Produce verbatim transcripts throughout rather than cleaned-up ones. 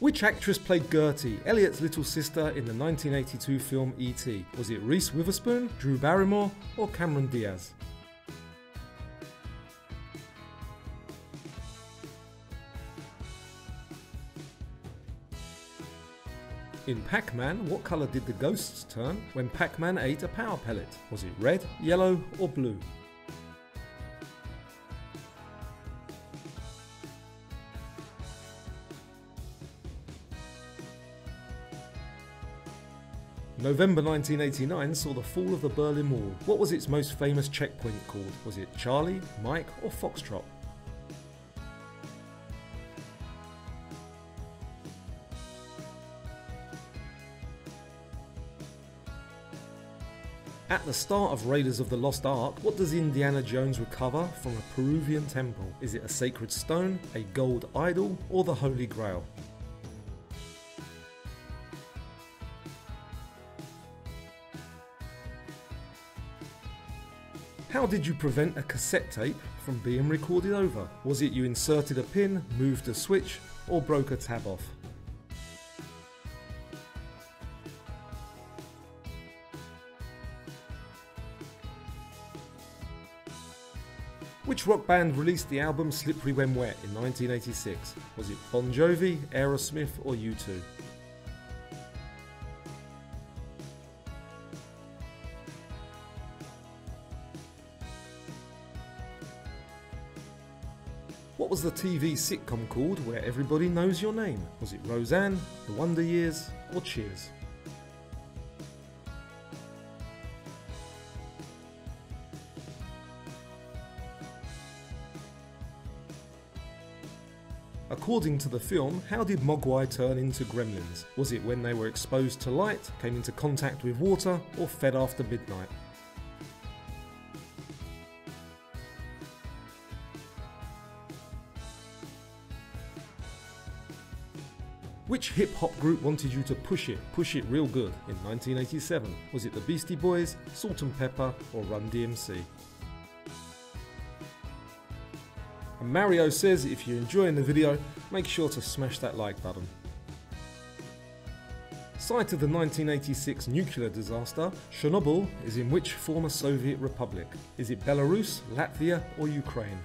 Which actress played Gertie, Elliot's little sister, in the nineteen eighty-two film E T? Was it Reese Witherspoon, Drew Barrymore, or Cameron Diaz? In Pac-Man, what colour did the ghosts turn when Pac-Man ate a power pellet? Was it red, yellow, or blue? November nineteen eighty-nine saw the fall of the Berlin Wall. What was its most famous checkpoint called? Was it Charlie, Mike, or Foxtrot? At the start of Raiders of the Lost Ark, what does Indiana Jones recover from a Peruvian temple? Is it a sacred stone, a gold idol, or the Holy Grail? How did you prevent a cassette tape from being recorded over? Was it you inserted a pin, moved a switch, or broke a tab off? Which rock band released the album Slippery When Wet in nineteen eighty-six? Was it Bon Jovi, Aerosmith, or U two? What was the T V sitcom called where everybody knows your name? Was it Roseanne, The Wonder Years, or Cheers? According to the film, how did Mogwai turn into gremlins? Was it when they were exposed to light, came into contact with water, or fed after midnight? Which hip-hop group wanted you to push it, push it real good in nineteen eighty-seven? Was it the Beastie Boys, Salt-N-Pepa, or Run D M C? Mario says if you're enjoying the video, make sure to smash that like button. Site of the nineteen eighty-six nuclear disaster, Chernobyl is in which former Soviet republic? Is it Belarus, Latvia, or Ukraine?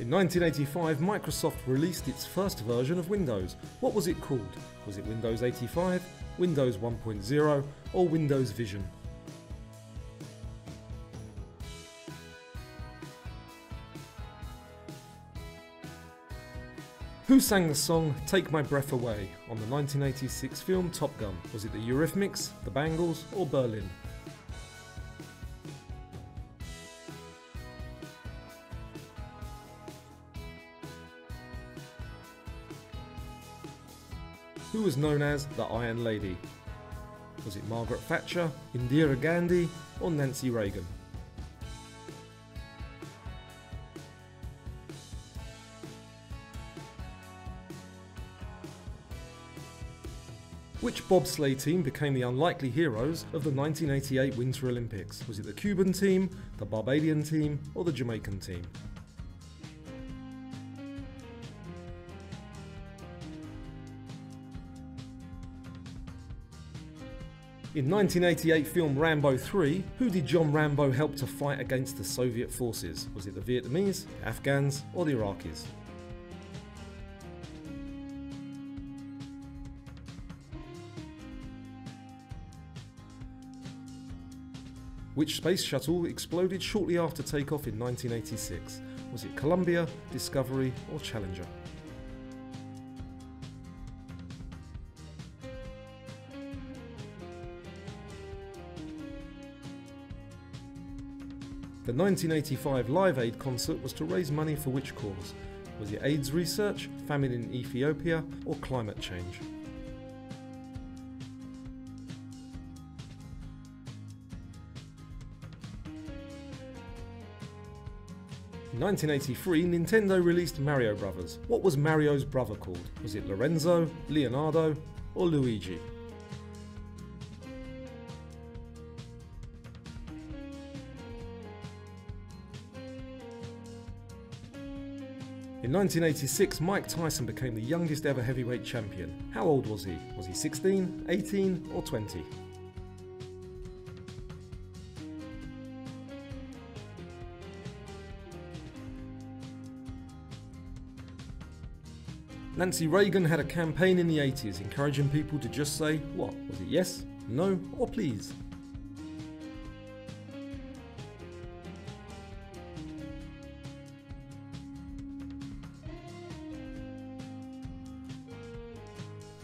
In nineteen eighty-five, Microsoft released its first version of Windows. What was it called? Was it Windows eighty-five, Windows one point oh, or Windows Vision? Who sang the song Take My Breath Away on the nineteen eighty-six film Top Gun? Was it the Eurythmics, the Bangles, or Berlin? Who was known as the Iron Lady? Was it Margaret Thatcher, Indira Gandhi, or Nancy Reagan? Which bobsleigh team became the unlikely heroes of the nineteen eighty-eight Winter Olympics? Was it the Cuban team, the Barbadian team, or the Jamaican team? In nineteen eighty-eight film Rambo three, who did John Rambo help to fight against the Soviet forces? Was it the Vietnamese, Afghans, or the Iraqis? Which space shuttle exploded shortly after takeoff in nineteen eighty-six? Was it Columbia, Discovery, or Challenger? The nineteen eighty-five Live Aid concert was to raise money for which cause? Was it AIDS research, famine in Ethiopia, or climate change? In nineteen eighty-three, Nintendo released Mario Brothers. What was Mario's brother called? Was it Lorenzo, Leonardo, or Luigi? In nineteen eighty-six, Mike Tyson became the youngest ever heavyweight champion. How old was he? Was he sixteen, eighteen, or twenty? Nancy Reagan had a campaign in the eighties encouraging people to just say, what? Was it yes, no, or please?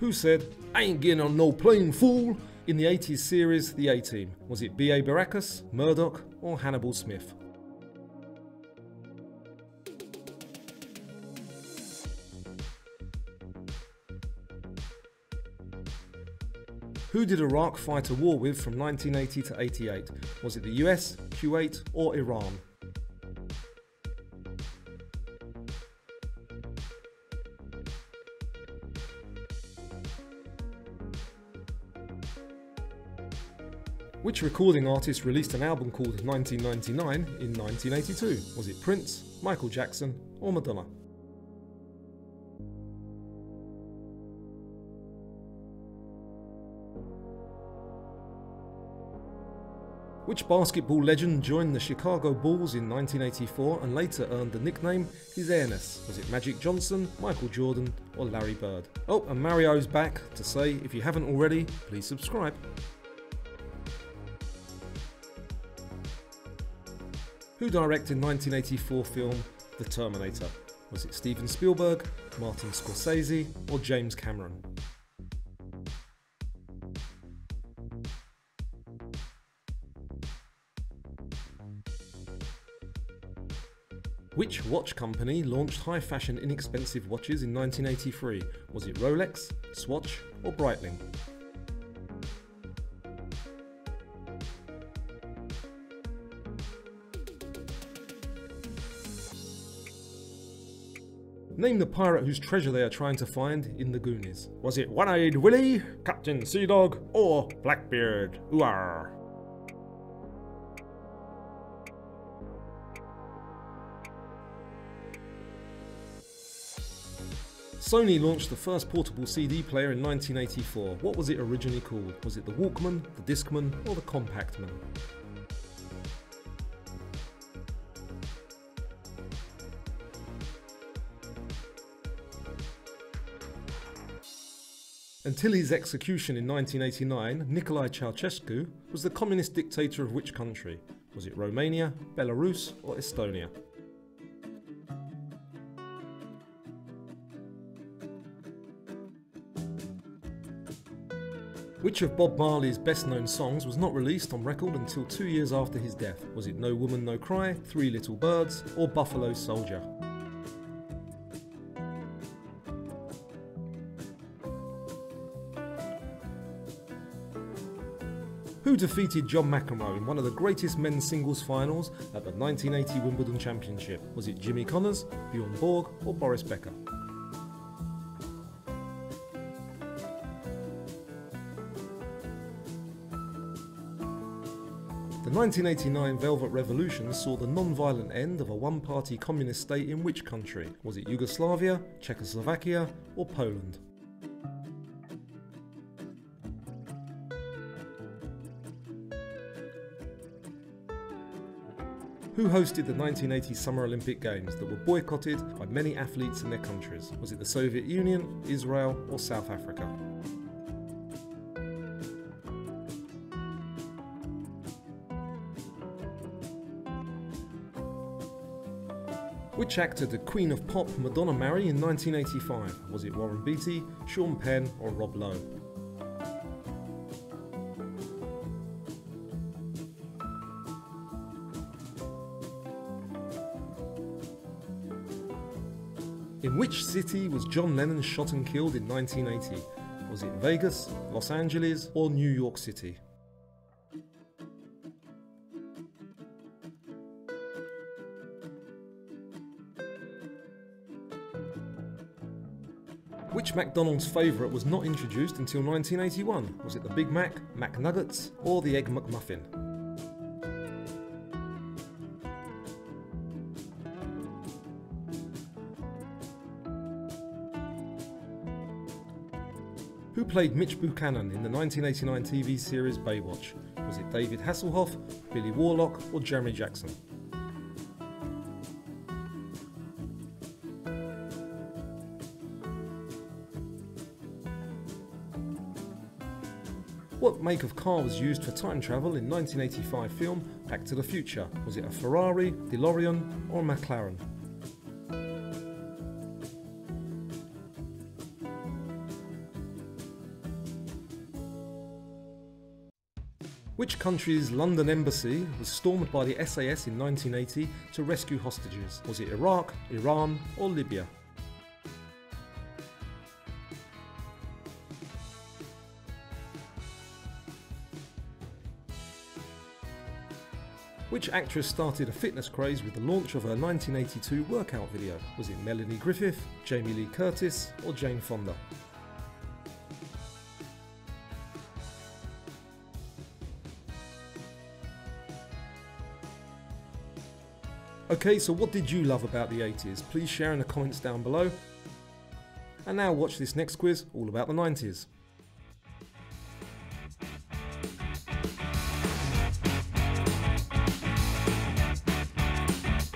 Who said, I ain't getting on no plane, fool, in the eighties series The A-Team? Was it B A Baracus, Murdoch, or Hannibal Smith? Who did Iraq fight a war with from nineteen eighty to eighty-eight? Was it the U S, Kuwait, or Iran? Which recording artist released an album called nineteen ninety-nine in nineteen eighty-two? Was it Prince, Michael Jackson, or Madonna? Which basketball legend joined the Chicago Bulls in nineteen eighty-four and later earned the nickname His Airness? Was it Magic Johnson, Michael Jordan, or Larry Bird? Oh, and Mario's back to say, if you haven't already, please subscribe. Who directed nineteen eighty-four film The Terminator? Was it Steven Spielberg, Martin Scorsese, or James Cameron? Which watch company launched high-fashion inexpensive watches in nineteen eighty-three? Was it Rolex, Swatch, or Breitling? Name the pirate whose treasure they are trying to find in the Goonies. Was it One-Eyed Willie, Captain Sea Dog, or Blackbeard? Ooh-ah. Sony launched the first portable C D player in nineteen eighty-four. What was it originally called? Was it the Walkman, the Discman, or the Compactman? Until his execution in nineteen eighty-nine, Nicolae Ceaușescu was the communist dictator of which country? Was it Romania, Belarus, or Estonia? Which of Bob Marley's best-known songs was not released on record until two years after his death? Was it No Woman No Cry, Three Little Birds, or Buffalo Soldier? Who defeated John McEnroe in one of the greatest men's singles finals at the nineteen eighty Wimbledon Championship? Was it Jimmy Connors, Bjorn Borg, or Boris Becker? The nineteen eighty-nine Velvet Revolution saw the non-violent end of a one-party communist state in which country? Was it Yugoslavia, Czechoslovakia, or Poland? Who hosted the nineteen eighty Summer Olympic Games that were boycotted by many athletes in their countries? Was it the Soviet Union, Israel, or South Africa? Which actor did Queen of Pop Madonna marry in nineteen eighty-five? Was it Warren Beatty, Sean Penn, or Rob Lowe? In which city was John Lennon shot and killed in nineteen eighty? Was it Vegas, Los Angeles, or New York City? Which McDonald's favourite was not introduced until nineteen eighty-one? Was it the Big Mac, McNuggets, or the Egg McMuffin? Who played Mitch Buchanan in the nineteen eighty-nine T V series Baywatch? Was it David Hasselhoff, Billy Warlock or Jeremy Jackson? What make of car was used for time travel in nineteen eighty-five film Back to the Future? Was it a Ferrari, DeLorean or a McLaren? Which country's London embassy was stormed by the S A S in nineteen eighty to rescue hostages? Was it Iraq, Iran or Libya? Which actress started a fitness craze with the launch of her nineteen eighty-two workout video? Was it Melanie Griffith, Jamie Lee Curtis or Jane Fonda? Okay, so what did you love about the eighties? Please share in the comments down below. And now watch this next quiz all about the nineties.